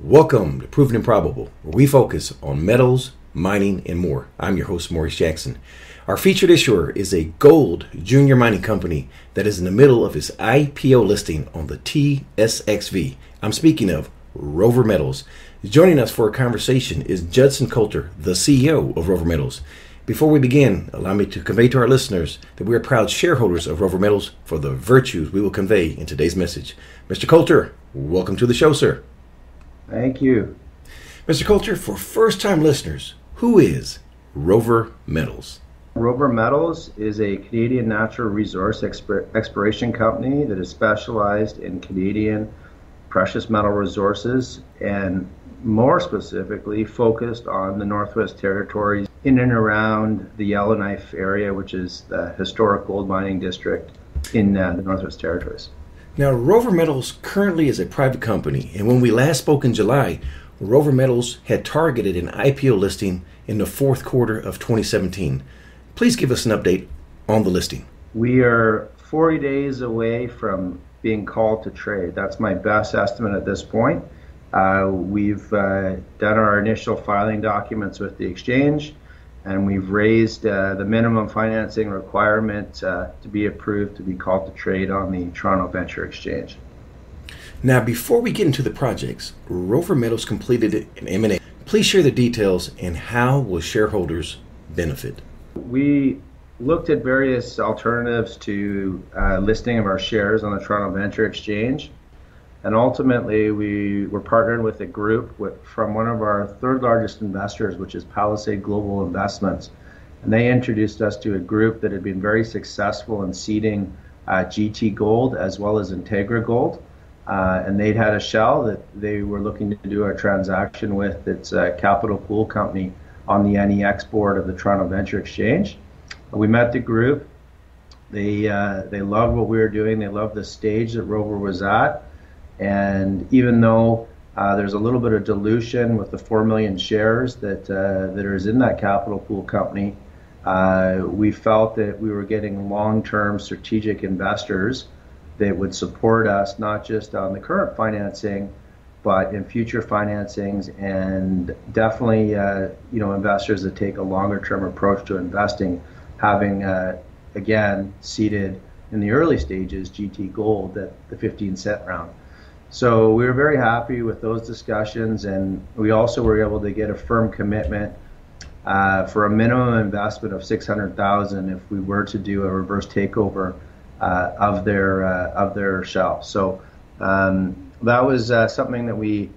Welcome to Proven and Probable, where we focus on metals, mining, and more. I'm your host, Maurice Jackson. Our featured issuer is a gold junior mining company that is in the middle of its IPO listing on the TSXV. I'm speaking of Rover Metals. Joining us for a conversation is Judson Culter, the CEO of Rover Metals. Before we begin, allow me to convey to our listeners that we are proud shareholders of Rover Metals for the virtues we will convey in today's message. Mr. Culter, welcome to the show, sir. Thank you. Mr. Culter, for first-time listeners, who is Rover Metals? Rover Metals is a Canadian natural resource exploration company that is specialized in Canadian precious metal resources and more specifically focused on the Northwest Territories in and around the Yellowknife area, which is the historic gold mining district in the Northwest Territories. Now, Rover Metals currently is a private company, and when we last spoke in July, Rover Metals had targeted an IPO listing in the fourth quarter of 2017. Please give us an update on the listing. We are 40 days away from being called to trade. That's my best estimate at this point. We've done our initial filing documents with the exchange, and we've raised the minimum financing requirement to be approved to be called to trade on the Toronto Venture Exchange. Now, before we get into the projects, Rover Metals completed an M&A. Please share the details and how will shareholders benefit? We looked at various alternatives to listing of our shares on the Toronto Venture Exchange. And ultimately, we were partnered with a group from one of our third largest investors, which is Palisade Global Investments. And they introduced us to a group that had been very successful in seeding GT Gold as well as Integra Gold. And they'd had a shell that they were looking to do a transaction with. It's a capital pool company on the NEX board of the Toronto Venture Exchange. We met the group. They loved what we were doing. They loved the stage that Rover was at. And even though there's a little bit of dilution with the 4 million shares that is in that capital pool company, we felt that we were getting long-term strategic investors that would support us not just on the current financing, but in future financings, and definitely investors that take a longer-term approach to investing, having again seeded in the early stages GT Gold at the 15-cent round. So we were very happy with those discussions, and we also were able to get a firm commitment for a minimum investment of $600,000 if we were to do a reverse takeover of their shell. So that was something that we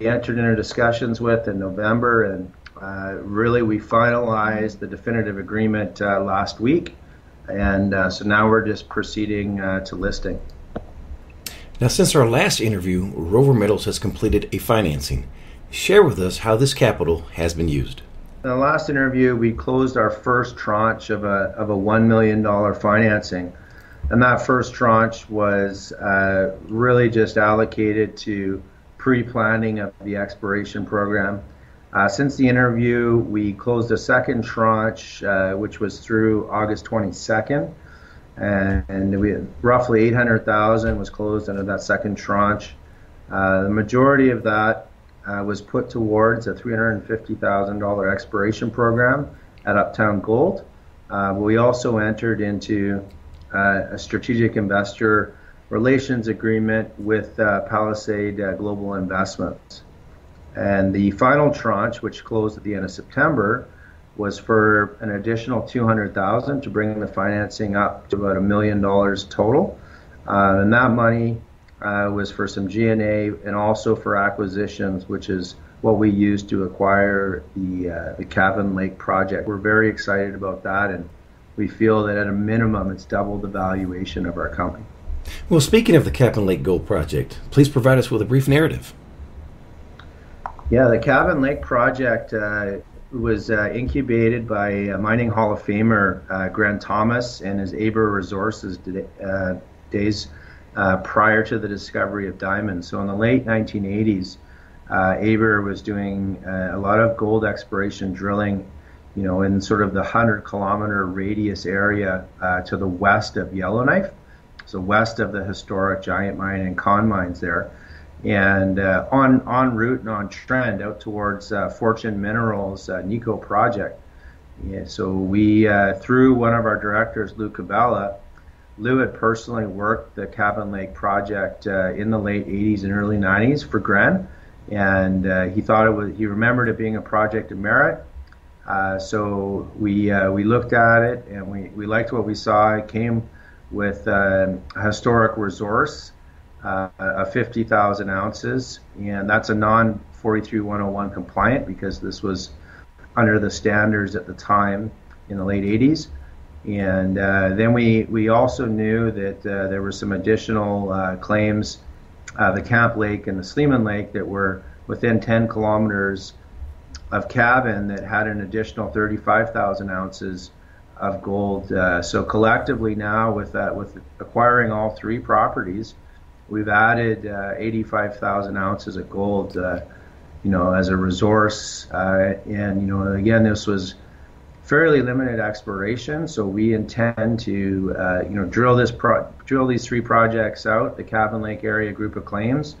entered into discussions with in November, and really we finalized the definitive agreement last week, and so now we're just proceeding to listing. Now, since our last interview, Rover Metals has completed a financing. Share with us how this capital has been used. In the last interview, we closed our first tranche of a $1 million financing. And that first tranche was really just allocated to pre-planning of the exploration program. Since the interview, we closed a second tranche, which was through August 22nd. And we had roughly $800,000 was closed under that second tranche. The majority of that was put towards a $350,000 exploration program at Uptown Gold. But we also entered into a strategic investor relations agreement with Palisade Global Investments. And the final tranche, which closed at the end of September, was for an additional $200,000 to bring the financing up to about $1 million total. And that money was for some G&A and also for acquisitions, which is what we used to acquire the Cabin Lake project. We're very excited about that, and we feel that at a minimum it's double the valuation of our company. Well, speaking of the Cabin Lake Gold project, please provide us with a brief narrative. Yeah, the Cabin Lake project was incubated by Mining Hall of Famer Grant Thomas and his Aber Resources days prior to the discovery of diamonds. So in the late 1980s, Aber was doing a lot of gold exploration drilling you know, in sort of the 100-kilometer radius area to the west of Yellowknife, so west of the historic Giant Mine and Con mines there, and on route and on trend out towards Fortune Minerals NICO project. Yeah, so we, through one of our directors, Lou Cabella, Lou had personally worked the Cabin Lake project in the late 80s and early 90s for Grant, and he remembered it being a project of merit. So we looked at it, and we liked what we saw. It came with a historic resource of 50,000 ounces, and that's a non-43-101 compliant because this was under the standards at the time in the late 80s. And then we also knew that there were some additional claims, the Camp Lake and the Sleeman Lake, that were within 10 kilometers of Cabin that had an additional 35,000 ounces of gold. So collectively now, with acquiring all three properties, we've added 85,000 ounces of gold you know, as a resource. And, you know, again, this was fairly limited exploration, so we intend to, you know, drill these three projects out, the Cabin Lake area group of claims,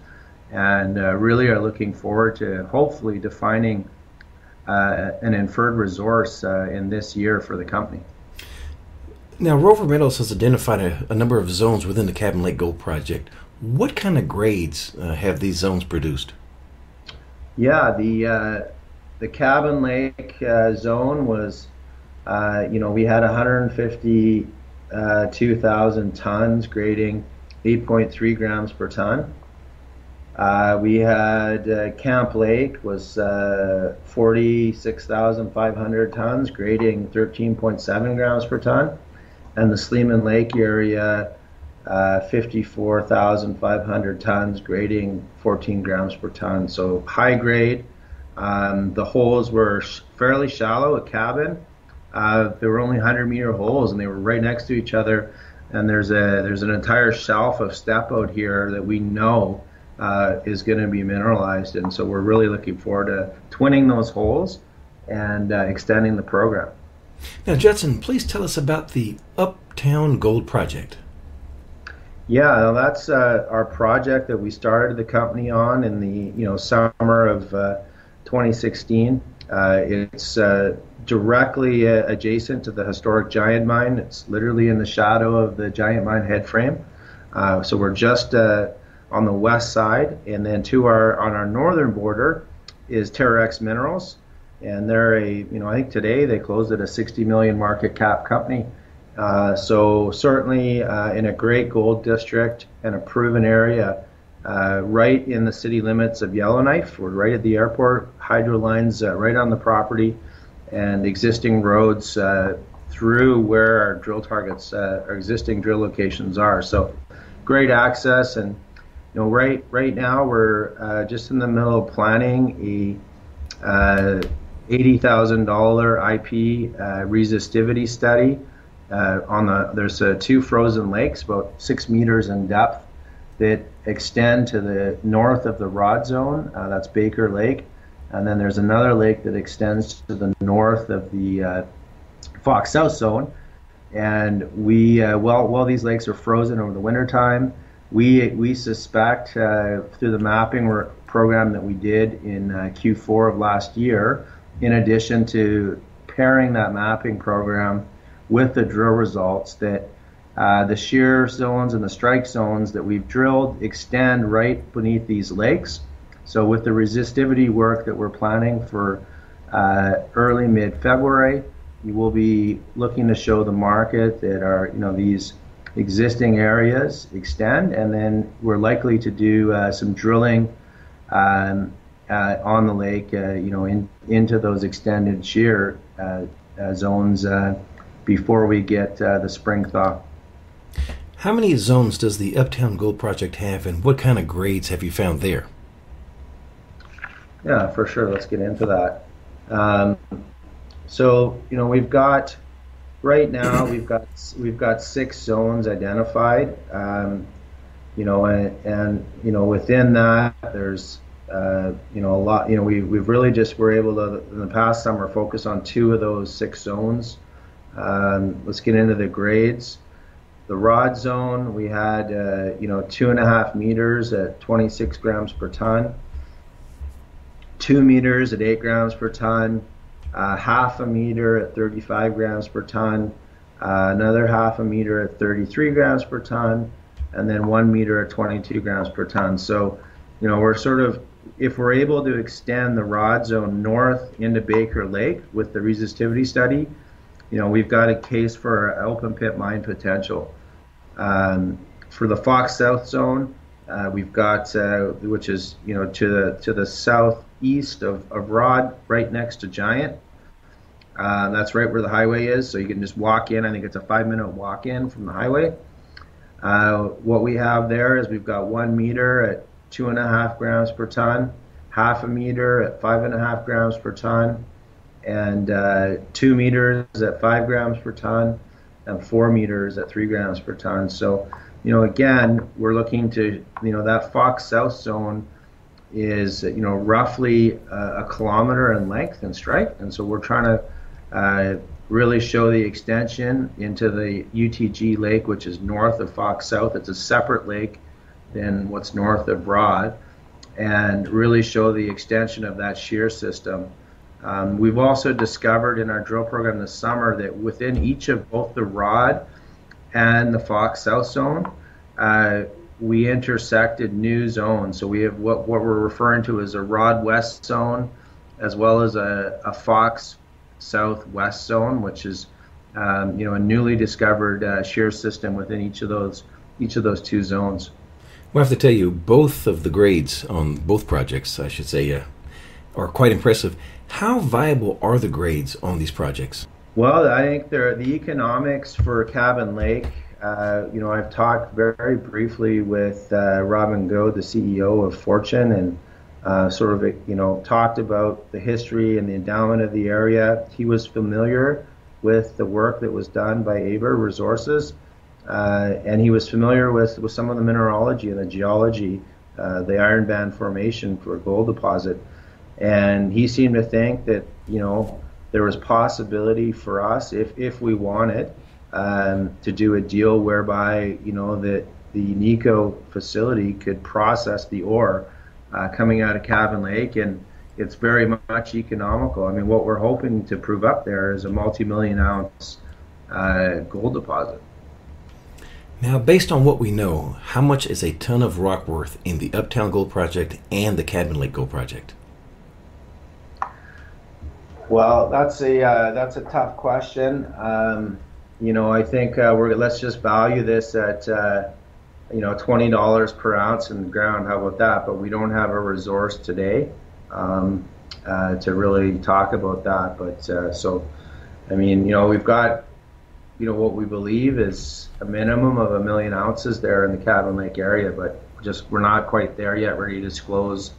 and really are looking forward to hopefully defining an inferred resource in this year for the company. Now, Rover Metals has identified a number of zones within the Cabin Lake Gold Project. What kind of grades have these zones produced? Yeah, the Cabin Lake zone was, you know, we had 152,000 tons grading 8.3 grams per ton. We had Camp Lake was 46,500 tons grading 13.7 grams per ton, and the Sleeman Lake area 54,500 tons grading 14 grams per ton. So high grade. The holes were fairly shallow at Cabin. They were only 100-meter holes, and they were right next to each other. And there's an entire shelf of step out here that we know is going to be mineralized, and so we're really looking forward to twinning those holes and extending the program. Now, Judson, please tell us about the Uptown Gold Project. Yeah, that's our project that we started the company on in the summer of 2016. It's directly adjacent to the historic Giant Mine. It's literally in the shadow of the Giant Mine headframe. So we're just on the west side, and then on our northern border is TerraX Minerals, and they're I think today they closed at a 60 million market cap company. So certainly in a great gold district and a proven area, right in the city limits of Yellowknife. We're right at the airport, hydro lines right on the property, and existing roads through where our drill targets, our existing drill locations are. So great access, and you know, right now we're just in the middle of planning a $80,000 IP resistivity study. There's two frozen lakes about 6 meters in depth that extend to the north of the Rod zone. That's Baker Lake, and then there's another lake that extends to the north of the Fox South Zone. And we while these lakes are frozen over the winter time, we suspect through the mapping program that we did in Q4 of last year, in addition to pairing that mapping program with the drill results, that the shear zones and the strike zones that we've drilled extend right beneath these lakes. So with the resistivity work that we're planning for early mid-February, you will be looking to show the market that these existing areas extend, and then we're likely to do some drilling on the lake, into those extended shear zones before we get the spring thaw. How many zones does the Uptown Gold Project have, and what kind of grades have you found there? Yeah, for sure. Let's get into that. So we've got six zones identified. And within that, there's a lot. We've really just were able to in the past summer focus on 2 of those 6 zones. Let's get into the grades. The Rod zone, we had 2.5 meters at 26 grams per ton, 2 meters at 8 grams per ton, 0.5 meter at 35 grams per ton, another 0.5 meter at 33 grams per ton, and then 1 meter at 22 grams per ton. So, we're sort of, if we're able to extend the Rod zone north into Baker Lake with the resistivity study, we've got a case for our open pit mine potential. For the Fox South Zone, we've got, which is to the southeast of Rod, right next to Giant. That's right where the highway is, so you can just walk in. I think it's a 5-minute walk in from the highway. What we have there is we've got 1 meter at 2.5 grams per ton, 0.5 meter at 5.5 grams per ton, and 2 meters at 5 grams per ton, and 4 meters at 3 grams per ton. So, again, we're looking to, that Fox South Zone is, roughly a kilometer in length and strike. And so we're trying to really show the extension into the UTG lake, which is north of Fox South. It's a separate lake than what's north of Rod, and really show the extension of that shear system. We've also discovered in our drill program this summer that within each of both the Rod and the Fox South Zone, we intersected new zones. So we have what we're referring to as a Rod West Zone, as well as a Fox Southwest Zone, which is a newly discovered shear system within each of those 2 zones. Well, I have to tell you, both of the grades on both projects, I should say, are quite impressive. How viable are the grades on these projects? Well, I think the economics for Cabin Lake, I've talked very briefly with Robin Go, the CEO of Fortune, and talked about the history and the endowment of the area. He was familiar with the work that was done by Aber Resources, and he was familiar with some of the mineralogy and the geology, the Iron Band formation for a gold deposit. And he seemed to think that, there was possibility for us, if we wanted, to do a deal whereby, that the NICO facility could process the ore coming out of Cabin Lake, and it's very much economical. I mean, what we're hoping to prove up there is a multi-million-ounce gold deposit. Now, based on what we know, how much is a ton of rock worth in the Uptown Gold Project and the Cabin Lake Gold Project? Well, that's a tough question. I think let's just value this at $20 per ounce in the ground. How about that? But we don't have a resource today to really talk about that. But we've got what we believe is a minimum of 1 million ounces there in the Cabin Lake area, but just we're not quite there yet. Ready to disclose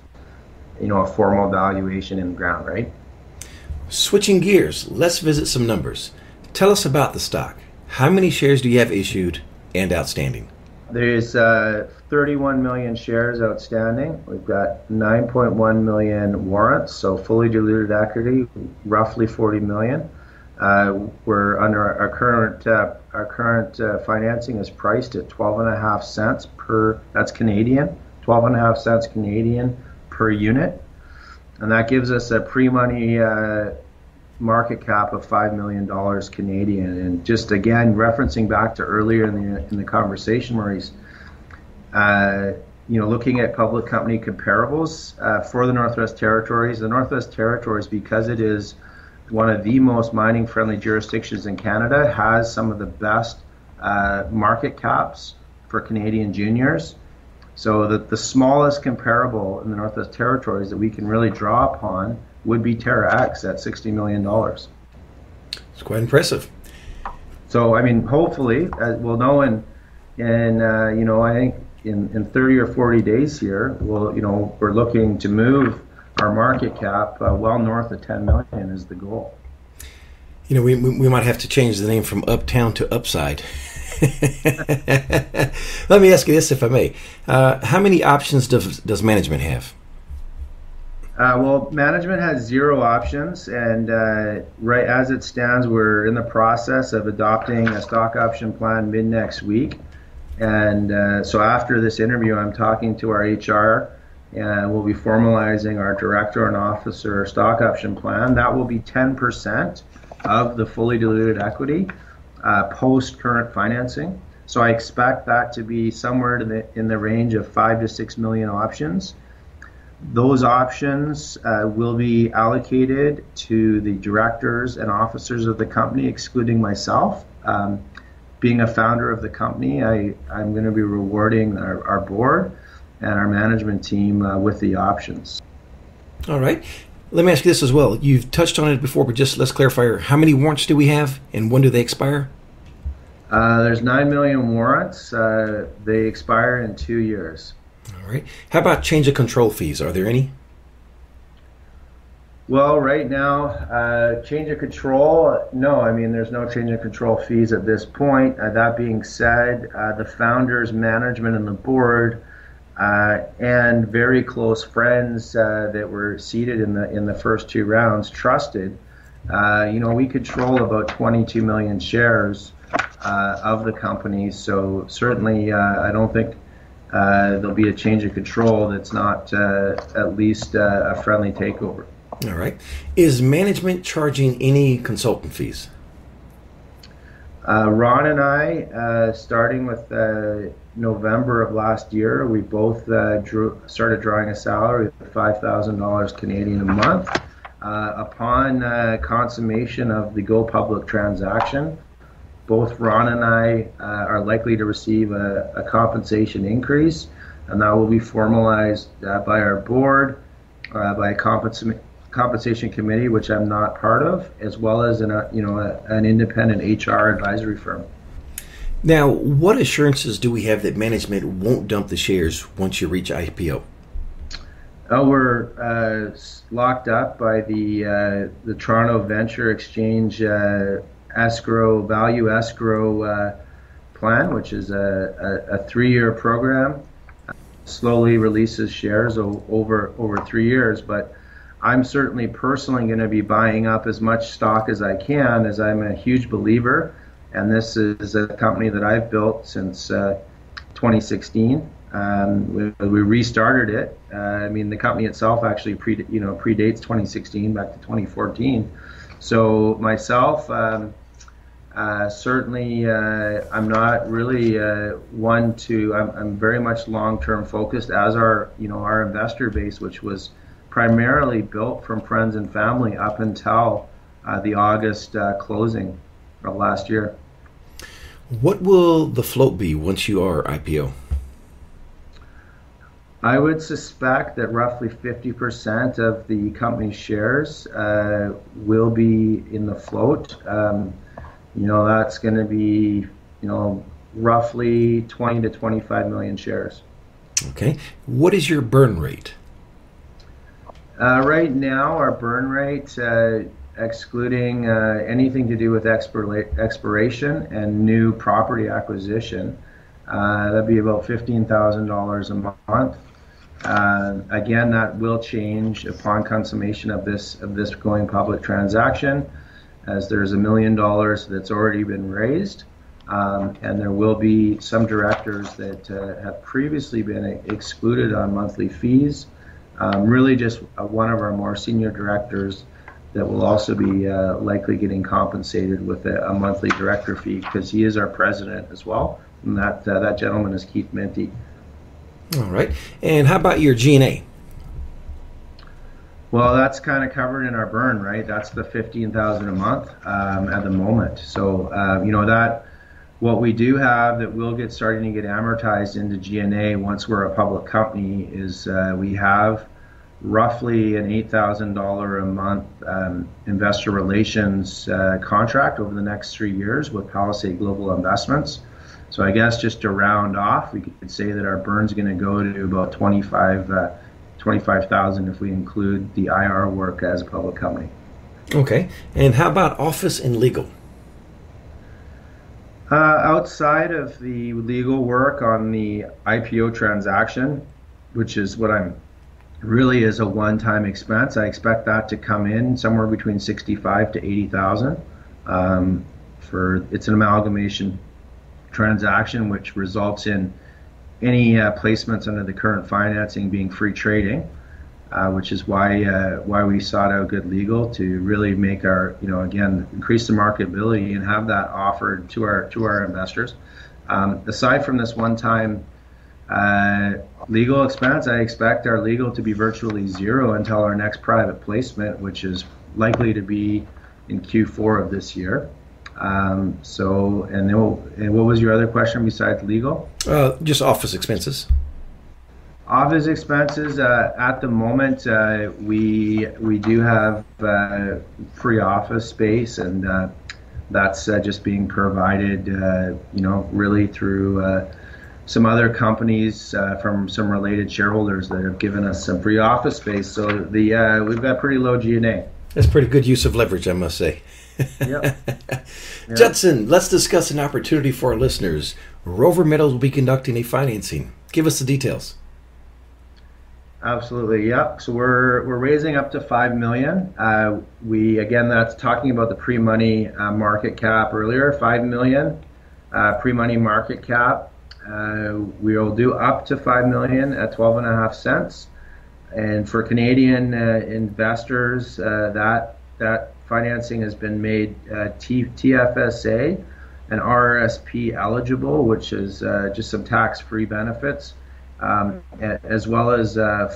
a formal valuation in the ground, right? Switching gears, let's visit some numbers. Tell us about the stock. How many shares do you have issued and outstanding? There's 31 million shares outstanding. We've got 9.1 million warrants, so fully diluted equity, roughly 40 million. We're under our current financing is priced at 12.5 cents per. That's Canadian. 12.5 cents Canadian per unit. And that gives us a pre-money market cap of $5 million Canadian. And just again, referencing back to earlier in the conversation, Maurice, looking at public company comparables for the Northwest Territories, because it is one of the most mining-friendly jurisdictions in Canada, has some of the best market caps for Canadian juniors. So that the smallest comparable in the Northwest Territories that we can really draw upon would be TerraX at $60 million. It's quite impressive. So, I mean, hopefully, we'll know I think in 30 or 40 days here, we're looking to move our market cap well north of $10 million is the goal. We might have to change the name from Uptown to Upside. Let me ask you this, if I may. How many options does management have? Well, management has zero options, and right as it stands, we're in the process of adopting a stock option plan mid-next week. And so after this interview, I'm talking to our HR, and we'll be formalizing our director and officer stock option plan. That will be 10% of the fully diluted equity post-current financing. So I expect that to be somewhere in the range of 5 to 6 million options. Those options will be allocated to the directors and officers of the company, excluding myself. Being a founder of the company, I'm going to be rewarding our board and our management team with the options. All right. Let me ask you this as well. You've touched on it before, but just let's clarify. How many warrants do we have, and when do they expire? There's 9 million warrants. They expire in 2 years. All right. How about change of control fees? Are there any? Well, right now, change of control, no. I mean, there's no change of control fees at this point. That being said, the founders, management, and the board, and very close friends that were seated in the first two rounds trusted. You know, we control about 22 million shares of the company, so certainly, I don't think. There'll be a change of control that's not at least a friendly takeover. All right. Is management charging any consultant fees? Ron and I, starting with November of last year, we both started drawing a salary of $5,000 Canadian a month. Upon consummation of the go public transaction, both Ron and I are likely to receive a compensation increase, and that will be formalized by our board, by a compensation committee, which I'm not part of, as well as an independent HR advisory firm. Now, what assurances do we have that management won't dump the shares once you reach IPO? We're locked up by the Toronto Venture Exchange value escrow plan, which is a three-year program, slowly releases shares over 3 years. But I'm certainly personally going to be buying up as much stock as I can, as I'm a huge believer, and this is a company that I've built since 2016. We restarted it. I mean, the company itself actually predates 2016, back to 2014. So myself, certainly, I'm not really one to. I'm very much long-term focused, as our investor base, which was primarily built from friends and family up until the August closing of last year. What will the float be once you are IPO? I would suspect that roughly 50% of the company's shares will be in the float. That's going to be, roughly 20 to 25 million shares. Okay. What is your burn rate? Right now, our burn rate, excluding anything to do with exploration and new property acquisition, that'd be about $15,000 a month. Again, that will change upon consummation of this going public transaction, as there's $1 million that's already been raised, and there will be some directors that have previously been excluded on monthly fees. Really, just one of our more senior directors that will also be likely getting compensated with a monthly director fee, because he is our president as well, and that gentleman is Keith Minty. All right. And how about your G&A? Well, that's kind of covered in our burn, right? That's the $15,000 a month at the moment. So, that what we do have that will get starting to get amortized into G&A once we're a public company is we have roughly an $8,000 a month investor relations contract over the next 3 years with Palisade Global Investments. So I guess just to round off, we could say that our burn's going to go to about $25,000 if we include the IR work as a public company. Okay. And how about office and legal? Outside of the legal work on the IPO transaction, which is what I'm really is a one-time expense. I expect that to come in somewhere between $65,000 to $80,000. It's an amalgamation transaction, which results in any placements under the current financing being free trading, which is why we sought out Good Legal to really make our, again, increase the marketability and have that offered to our investors. Aside from this one-time legal expense, I expect our legal to be virtually zero until our next private placement, which is likely to be in Q4 of this year. And what was your other question besides legal? Just office expenses. Office expenses, at the moment, we do have free office space, and that's just being provided, really through some other companies from some related shareholders that have given us some free office space. So we've got pretty low G&A. That's pretty good use of leverage, I must say. Yep. Judson, let's discuss an opportunity for our listeners. Rover Metals will be conducting a financing. Give us the details. Absolutely, yeah. So we're raising up to $5 million. That's talking about the pre-money market cap earlier. $5 million pre-money market cap. We'll do up to $5 million at 12.5 cents. And for Canadian investors, that financing has been made TFSA and RRSP eligible, which is just some tax-free benefits, as well as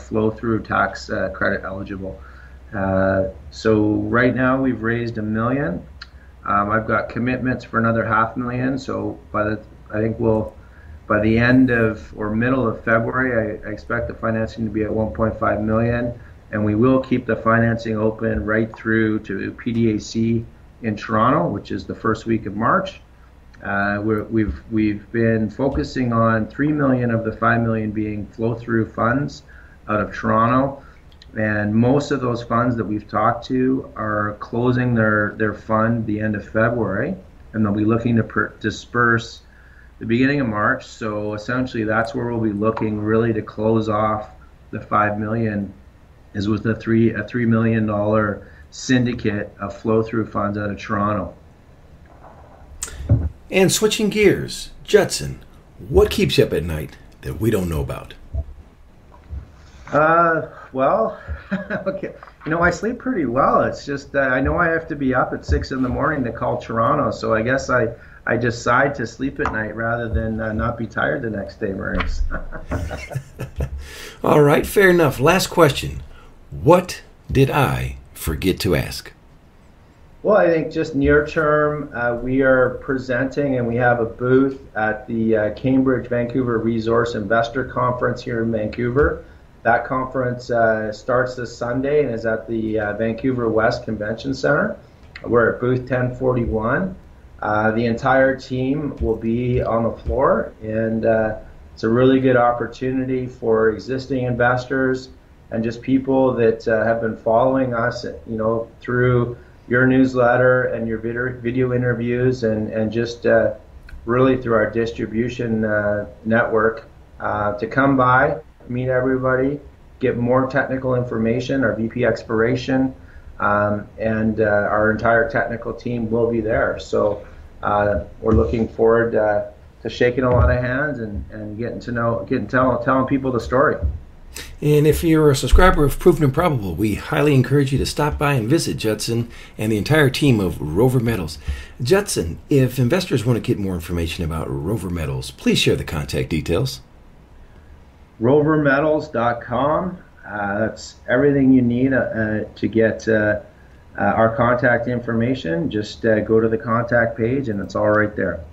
flow-through tax credit eligible. So right now we've raised $1 million. I've got commitments for another $500,000. So by the end of or middle of February, I expect the financing to be at $1.5 million, and we will keep the financing open right through to PDAC in Toronto, which is the first week of March. We've been focusing on $3 million of the $5 million being flow-through funds out of Toronto, and most of those funds that we've talked to are closing their fund the end of February, and they'll be looking to disperse the beginning of March. So essentially that's where we'll be looking really to close off the $5 million, is with a $3 million syndicate of flow-through funds out of Toronto. And switching gears, Judson, what keeps you up at night that we don't know about? Well, okay. I sleep pretty well. It's just that I know I have to be up at 6 in the morning to call Toronto, so I guess I decide to sleep at night rather than not be tired the next day, Maurice. All right, fair enough. Last question. What did I forget to ask? Well, I think just near term, we are presenting and we have a booth at the Cambridge Vancouver Resource Investor Conference here in Vancouver. That conference starts this Sunday and is at the Vancouver West Convention Center. We're at booth 1041. The entire team will be on the floor, and it's a really good opportunity for existing investors and just people that have been following us, through your newsletter and your video interviews and just really through our distribution network to come by, meet everybody, get more technical information, our VP Exploration, and our entire technical team will be there. So we're looking forward to shaking a lot of hands and telling people the story. And if you're a subscriber of Proven and Probable, we highly encourage you to stop by and visit Judson and the entire team of Rover Metals. Judson, if investors want to get more information about Rover Metals, please share the contact details. RoverMetals.com. That's everything you need to get our contact information. Just go to the contact page and it's all right there.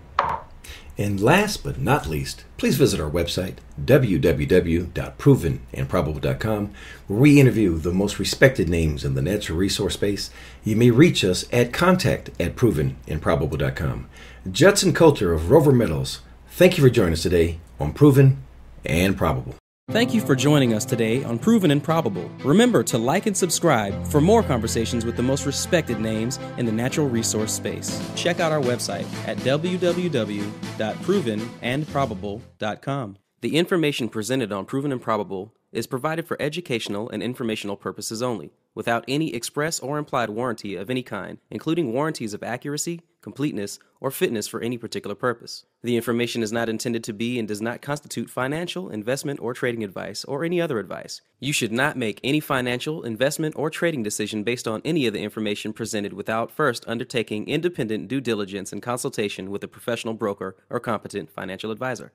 And last but not least, please visit our website, www.provenandprobable.com, where we interview the most respected names in the natural resource space. You may reach us at contact@provenandprobable.com. Judson Culter of Rover Metals, thank you for joining us today on Proven and Probable. Thank you for joining us today on Proven and Probable. Remember to like and subscribe for more conversations with the most respected names in the natural resource space. Check out our website at www.provenandprobable.com. The information presented on Proven and Probable is provided for educational and informational purposes only, without any express or implied warranty of any kind, including warranties of accuracy, completeness, or fitness for any particular purpose. The information is not intended to be and does not constitute financial, investment, or trading advice or any other advice. You should not make any financial, investment, or trading decision based on any of the information presented without first undertaking independent due diligence and consultation with a professional broker or competent financial advisor.